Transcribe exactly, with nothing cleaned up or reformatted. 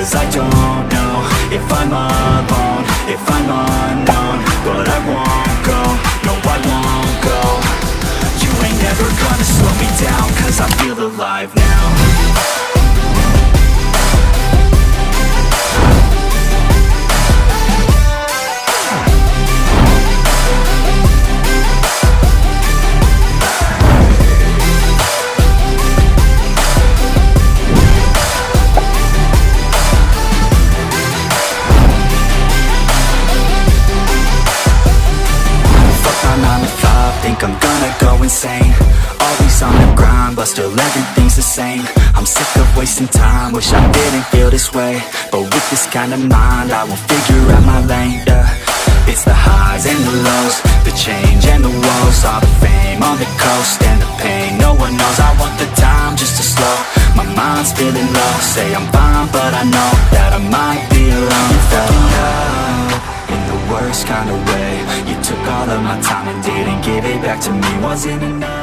cause I don't know if I'm alone, if I'm unknown, but I won't go, no I won't go. You ain't never gonna slow me down, cause I feel alive now. I'm gonna go insane, always on the grind, but still everything's the same. I'm sick of wasting time, wish I didn't feel this way, but with this kind of mind, I will figure out my lane, yeah. It's the highs and the lows, the change and the woes, all the fame on the coast and the pain, no one knows. I want the time just to slow, my mind's feeling low, say I'm fine but I know that I might be alone. You fell in love in the worst kind of way, you took all of my time and didn't give it back to me, wasn't enough.